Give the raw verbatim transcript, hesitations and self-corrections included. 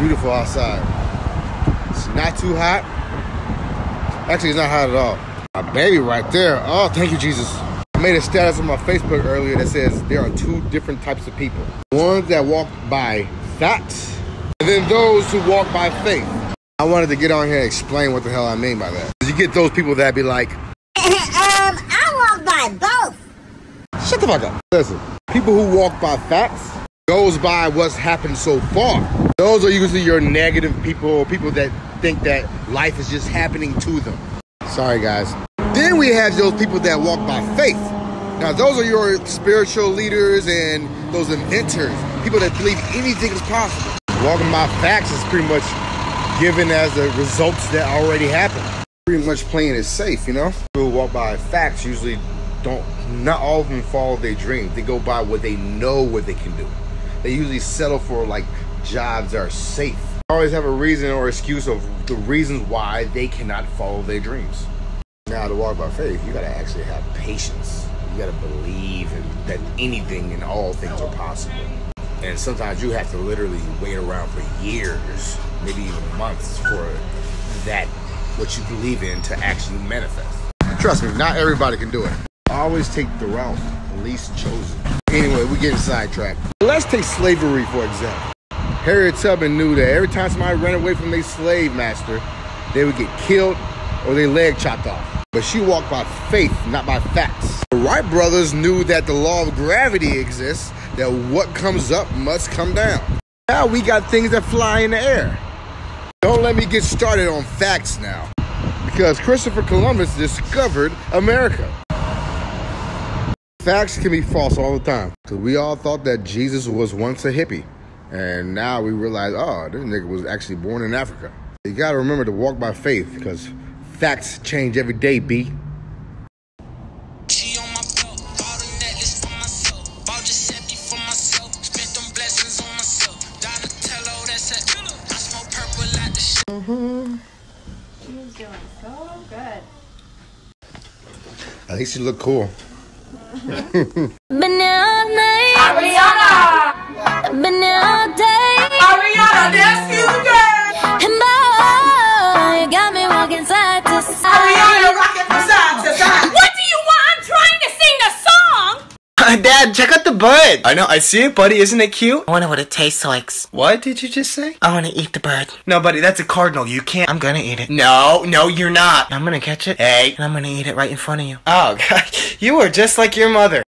beautiful outside. It's not too hot. Actually, it's not hot at all. My baby right there. Oh, thank you, Jesus. I made a status on my Facebook earlier that says there are two different types of people. Ones that walk by thoughts, and then those who walk by faith. I wanted to get on here and explain what the hell I mean by that. You get those people that be like, um, I walk by both. Shut the fuck up. Listen, people who walk by facts goes by what's happened so far. Those are usually your negative people, people that think that life is just happening to them. Sorry, guys. Then we have those people that walk by faith. Now, those are your spiritual leaders and those inventors, people that believe anything is possible. Walking by facts is pretty much given as the results that already happened. Pretty much playing it safe, you know? People who walk by facts usually don't, not all of them follow their dreams. They go by what they know what they can do. They usually settle for like jobs that are safe. They always have a reason or excuse of the reasons why they cannot follow their dreams. Now to walk by faith, you gotta actually have patience. You gotta believe in, that anything and all things are possible. And sometimes you have to literally wait around for years, maybe even months, for that what you believe in to actually manifest. Trust me, not everybody can do it. Always take the route least chosen. Anyway, we're getting sidetracked. Let's take slavery for example. Harriet Tubman knew that every time somebody ran away from their slave master, they would get killed or their leg chopped off. But she walked by faith, not by facts. The Wright brothers knew that the law of gravity exists, that what comes up must come down. Now we got things that fly in the air. Don't let me get started on facts now, because Christopher Columbus discovered America. Facts can be false all the time. So we all thought that Jesus was once a hippie, and now we realize, oh, this nigga was actually born in Africa. You gotta remember to walk by faith, because facts change every day, B. Mm-hmm. She's doing so good. At least you look cool. Banana, Ariana, banana day, Ariana, that's you, girl. And boy, you got me walking side to side. Ariana, rocking from side to side. What do you want? I'm trying to sing a song. Dad, check out the bird. I know, I see it, buddy. Isn't it cute? I wonder what it tastes like. What did you just say? I want to eat the bird. No, buddy, that's a cardinal. You can't. I'm gonna eat it. No, no, you're not. I'm gonna catch it. Hey, and I'm gonna eat it right in front of you. Oh God. You are just like your mother.